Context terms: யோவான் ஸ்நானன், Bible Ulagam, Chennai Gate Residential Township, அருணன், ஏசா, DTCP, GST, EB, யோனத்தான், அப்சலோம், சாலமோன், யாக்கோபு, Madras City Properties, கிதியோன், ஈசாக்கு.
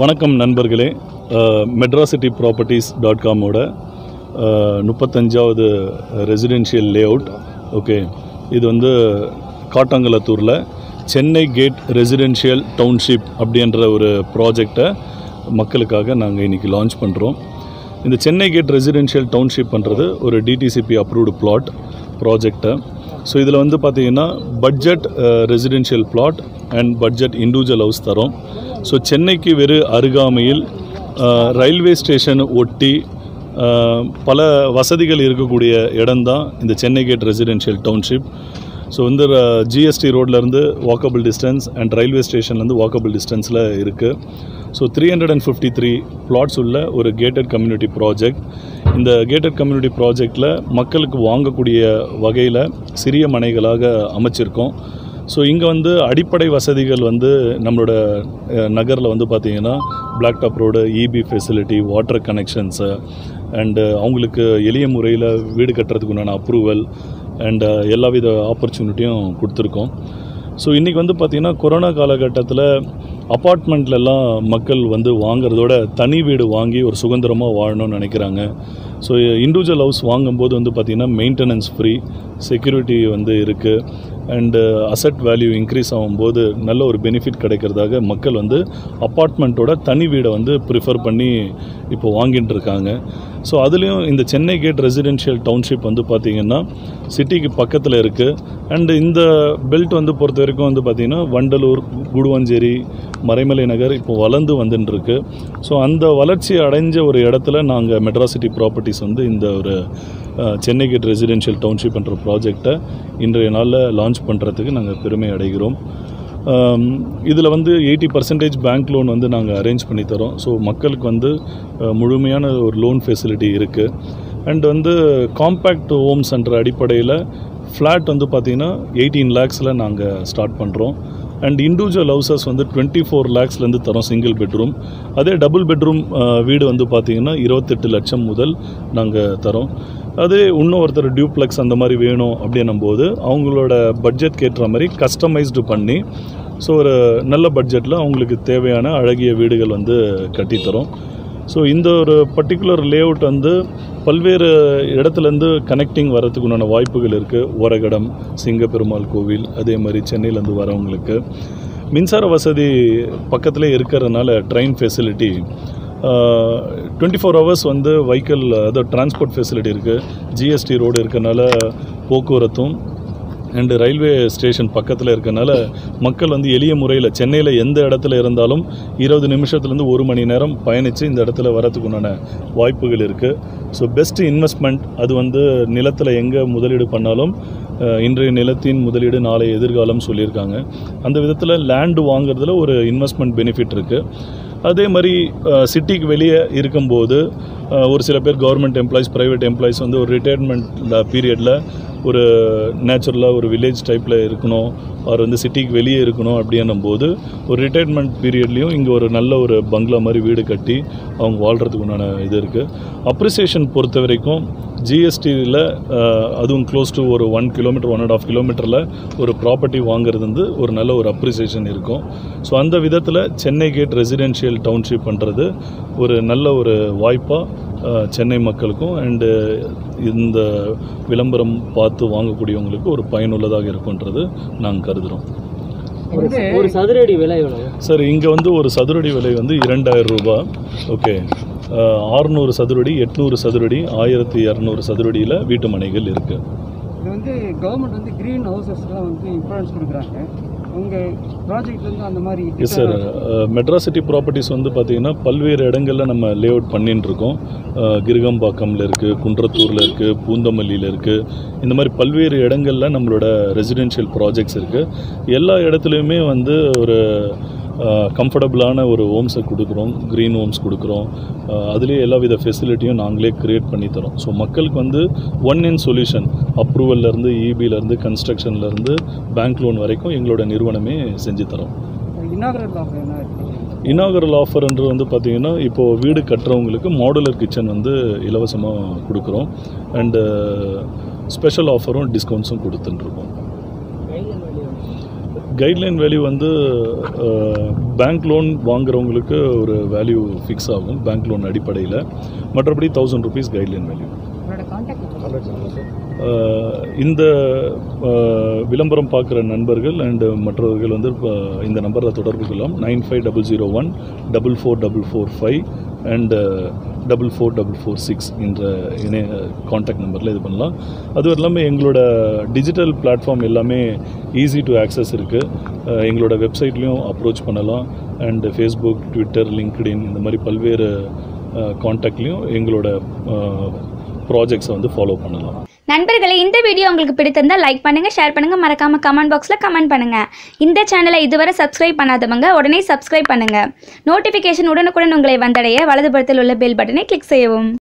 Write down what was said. வணக்கம் நண்பர்களே Madras city properties.com ஓட 35வது ரெசிடென்ஷியல் லேஅவுட் ஓகே இது வந்து காட்டங்குளத்தூர்ல சென்னை கேட் ரெசிடென்ஷியல் டவுன்ஷிப் அப்படிங்கற ஒரு ப்ராஜெக்ட்டை மக்களுக்காக நாங்க இன்னைக்கு லான்ச் பண்றோம் இந்த சென்னை கேட் ரெசிடென்ஷியல் டவுன்ஷிப் பண்றது ஒரு DTCP approved plot project so இதுல வந்து பாத்தீங்கன்னா budget residential plot and budget individual house தரோம் सो चेन्नई की वेरु अरुगामैयिल रैलवे स्टेशन ओट्टी पल वसदिकल इरुक्कूडिय इडम दान इंद Chennai gate residential township so इंद जीएसटी रोडல இருந்து walkable distance and railway station ல இருந்து walkable distance ல இருக்கு सो 353 plots உள்ள ஒரு gated community project இந்த gated community project ல மக்களுக்கு வாங்கக்கூடிய வகையில சிறிய மனைகளாக அமைச்சிருக்கோம் सो इंगे वंदु अडिप्पडै वसदिकल वंदु नम्मलोड नगरल वंदु पात्तींगन्ना black top road EB facility water connections and अवंगलुक्कु एलिय मुरैयिल वीडु कट्टरदुक्कान अप्रूवल अंड एल्ला विध ऑपर्चुनिटीयुम कोडुत्तिरुक्कोम सो इन्नैक्कु वंदु पात्तींगन्ना कोरोना काल कट्टत्तुल अपार्टमेंटल एल्लाम मक्कल वंदु वांगुरदोड तनि वीडु वांगि ओरु सुगंदरमा वाळणुम निनैक्कुरांग सो इंडिविजुअल हाउस वांगुம்போது வந்து பாத்தீங்கன்னா मेंटेनेंस फ्री செக்யூரிட்டி வந்து இருக்கு and asset value increase ஆகும்போது நல்ல ஒரு பெனிஃபிட் கிடைக்கிறதாக மக்கள் வந்து அபார்ட்மென்ட்டோட தனி வீட வந்து பிரெஃபர் பண்ணி இப்போ வாங்கிட்டு இருக்காங்க சோ அதுலயும் இந்த சென்னை கேட் ரெசிடென்ஷியல் டவுன்ஷிப் வந்து பாத்தீங்கன்னா சிட்டிக்கு பக்கத்துல இருக்கு and இந்த பெல்ட் வந்து பொறுத்த வரைக்கும் வந்து பாத்தீங்கன்னா வண்டலூர் குடுவஞ்சேரி மறைமலை நகர் இப்போ வளந்து வந்துட்டு இருக்கு சோ அந்த வளர்ச்சி அடைஞ்ச ஒரு இடத்துல நாங்க மெட்ராஸ் சிட்டி ப்ராப்பர்ட்டிஸ் வந்து இந்த ஒரு சென்னை கேட் ரெசிடென்ஷியல் டவுன்ஷிப் என்ற ப்ராஜெக்ட்டை இன்றைய நாள்ல லான்ச் பண்றதுக்கு நாங்க பெருமை அடைகிறோம் இதுல வந்து 80% பேங்க் லோன் வந்து நாங்க அரேஞ்ச் பண்ணி தரோம் சோ மக்களுக்கு வந்து முழுமையான ஒரு லோன் ஃபெசிலிட்டி இருக்கு அண்ட் வந்து காம்பாக்ட் ஹோம்ஸ் என்ற அடிப்படையில் ஃபிளாட் வந்து பாத்தீங்கன்னா 18 lakhsல நாங்க ஸ்டார்ட் பண்றோம் and individual houses வந்து 24 lakhs ல இருந்து தரோம் single bedroom அதே double bedroom வீடு வந்து பாத்தீங்கன்னா 28 லட்சம் முதல் நாங்க தரோம் அதே இன்னொருத்தர் டுப்ளெக்ஸ் அந்த மாதிரி வேணும் அப்படினும்போது அவங்களோட பட்ஜெட் கேற்ற மாதிரி கஸ்டமைஸ்டு பண்ணி சோ ஒரு நல்ல பட்ஜெட்ல அவங்களுக்கு தேவையான அழகிய வீடுகள் வந்து கட்டி தரோம் सो इंद पर्टिकुलर लेआउट वंदु पल्वेरु इडत्तुल इरुंदु कनेक्टिंग वरदुक्कान वायप्पुगल इरुक्कु ओरगडम सिंगा पेरुमाल कोविल अदे मारी चेन्नई इरुंदु वरवंगलुक्कु मिनसार वसदी पक्कत्तुलये इरुक्करनाल ट्रेन फेसिलिटी 24 hours வந்து vehicle அத transport facility இருக்கு GST road இருக்கனால போக்குவரத்தும் and railway station பக்கத்துல இருக்கனால மக்கள் வந்து எளிய முறையில் சென்னையில எந்த இடத்துல இருந்தாலும் 20 நிமிஷத்துல இருந்து 1 மணி நேரம் பயணிச்சு இந்த இடத்துல வரதுக்குமான வாய்ப்புகள் இருக்கு சோ பெஸ்ட் இன்வெஸ்ட்மென்ட் அது வந்து நிலத்துல எங்க முதலீடு பண்ணாலும் இன்றைய நிலத்தின் முதலீடு நாளை எதிர்காலம் சொல்லிருக்காங்க அந்த விதத்துல லேண்ட் வாங்குறதுல ஒரு இன்வெஸ்ட்மென்ட் பெனிஃபிட் இருக்கு அதே மாதிரி சிட்டிக்கு வெளியே இருக்கும்போது ஒரு சில பேர் கவர்மெண்ட் எம்ப்ளாயிஸ் பிரைவேட் எம்ப்ளாயிஸ் வந்து ஒரு ரிடையர்மென்ட் பீரியட்ல ஒரு நேச்சுரலா ஒரு வில்லேஜ் டைப்ல இருக்கணும் ஆர் வந்து சிட்டிக்கு வெளியே இருக்கணும் அப்படினும்போது ஒரு ரிடையர்மென்ட் பீரியட்லயும் இங்க ஒரு நல்ல ஒரு பங்களா மாதிரி வீடு கட்டி அவங்க வாழ்றதுக்கு உண்டான இது இருக்கு அப்ரிசியேஷன் பொறுத்தவரைக்கும் GST ல அதுவும் க்ளோஸ் டு ஒரு 1 km 1.5 km ல ஒரு ப்ராப்பர்ட்டி வாங்குறது வந்து ஒரு நல்ல ஒரு அப்ரிசியேஷன் இருக்கும் சோ அந்த விதத்துல சென்னை கேட் ரெசிடென்ஷியல் டவுன்ஷிப் பண்றது ஒரு நல்ல ஒரு வாய்ப்பா சென்னை மக்களுக்கும் and இந்த விளம்பரம் பார்த்து வாங்கக்கூடியவங்களுக்கு ஒரு பயனுள்ளதாக இருக்கும்ன்றது நான் கருதுறோம் ஒரு சதுரடி விலை எவ்வளவு சார் இங்க வந்து ஒரு சதுரடி விலை வந்து 2000 ரூபாய் ஓகே 600 சதுரடி 800 சதுரடி 1200 சதுரடியில வீட்டு மனைகள் இருக்கு இது வந்து கவர்மெண்ட் வந்து green houses-லாம் வந்து இன்ஃபரன்ஸ் கொடுக்கறாங்க உங்க ப்ராஜெக்ட் வந்து அந்த மாதிரி yes sir Madras city properties வந்து பாத்தீங்கன்னா பல்வேறு இடங்கள்ல நம்ம லேஅவுட் பண்ணிட்டு இருக்கோம் கிருகம்பாக்கம்ல இருக்கு குன்றத்தூர்ல இருக்கு பூந்தமல்லியில இருக்கு இந்த மாதிரி பல்வேறு இடங்கள்ல நம்மளோட ரெசிடென்ஷியல் ப்ராஜெக்ட்ஸ் இருக்கு எல்லா இடத்துலயுமே வந்து ஒரு கம்ஃபர்ட்டபிளான ஒரு ஹோம்ஸ் கொடுக்கிறோம் green homes கொடுக்கிறோம் அதுலயே எல்லா வித ஃபெசிலிட்டியும் நாங்களே கிரியேட் பண்ணி தரோம் சோ மக்களுக்கு வந்து ஒன் இன் சொல்யூஷன் அப்ரூவல்ல இருந்து EB-ல இருந்து கன்ஸ்ட்ரக்ஷன்ல இருந்து பேங்க் லோன் வரைக்கும் எங்களோட நிர்வனமே செஞ்சு தரோம் இனாகரல் ஆஃபர்ன்றது வந்து பாத்தீங்கன்னா இப்போ வீடு கட்டறவங்களுக்கு மாடுலர் கிச்சன் வந்து இலவசமா கொடுக்கிறோம் and ஸ்பெஷல் ஆஃபரும் டிஸ்கவுண்ட்ஸும் கொடுத்துட்டு இருக்கோம் கைட்லைன் வேல்யூ வந்து பேங்க் லோன் வாங்குறவங்களுக்கு ஒரு வேல்யூ ஃபிக்ஸ் ஆகும் பேங்க் லோன் அடிப்படையில். மற்றபடி 1000 ரூபீஸ் கைட்லைன் வேல்யூ. இந்த விளம்பரம் பார்க்குற நண்பர்கள் அண்டு மற்றவர்கள் வந்து இந்த நம்பரில் தொடர்பு கொள்ளலாம். 9500144445 அண்டு 4446 என்ற இணைய காண்டாக்ட் நம்பரில் இது பண்ணலாம். அதுவும் இல்லாமல் எங்களோட டிஜிட்டல் பிளாட்ஃபார்ம் எல்லாமே ஈஸி டு ஆக்சஸ் இருக்குது. எங்களோட வெப்சைட்லேயும் அப்ரோச் பண்ணலாம். அண்டு ஃபேஸ்புக், ட்விட்டர், லிங்க்டின் இந்த மாதிரி பல்வேறு காண்டாக்ட்லேயும் எங்களோட ப்ராஜெக்ட்ஸை வந்து ஃபாலோ பண்ணலாம். நண்பர்களே, இந்த வீடியோ உங்களுக்கு பிடித்திருந்தால் லைக் பண்ணுங்கள், ஷேர் பண்ணுங்கள், மறக்காமல் கமெண்ட் பாக்ஸில் கமெண்ட் பண்ணுங்கள். இந்த சேனலை இதுவரை சப்ஸ்கிரைப் பண்ணாதவங்க உடனே சப்ஸ்கிரைப் பண்ணுங்கள். நோட்டிஃபிகேஷன் உடனுக்குடன் உங்களை வந்தடைய வலதுபுறத்தில் உள்ள பெல் பட்டனை கிளிக் செய்யவும்.